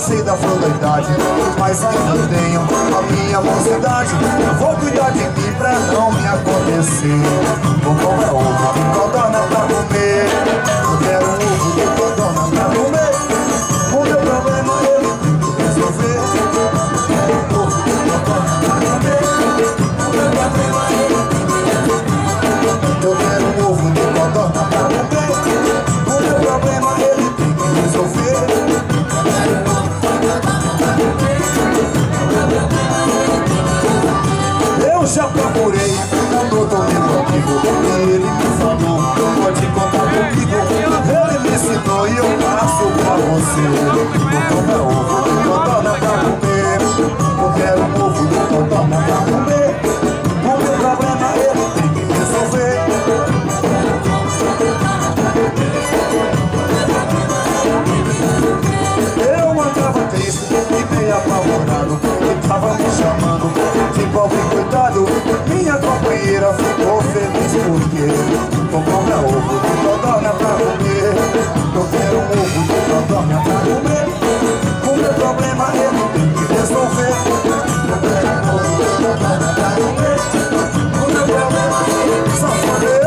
passei da flor da idade, mas ainda tenho a minha mocidade. Vou cuidar de mim pra não me acontecer. Vou comprar ovo de codorna pra comer. Eu quero um ovo de codorna pra comer. O meu problema eu tento resolver. Eu quero um ovo de codorna pra comer. O meu problema eu tento resolver. Eu quero um ovo de codorna pra comer. O meu problema ele tem que resolver. Eu já procurei um doutor demoníaco, ele me falou, pode contar comigo. Ele me ensinou e eu passo pra você. Vou comprar ovo de codorna pra comer. Eu quero um ovo de codorna pra comer. O meu problema ele tem que resolver. Eu andava triste e meio apavorado, e tava me chamando de pobre coitado. Minha companheira ficou feliz porque vou comprar ovo de codorna pra comer. Eu quero um ovo de codorna pra comer. O meu problema eu não tenho que resolver. Eu quero um ovo de codorna pra comer. O meu problema é só foder.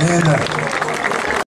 Linda.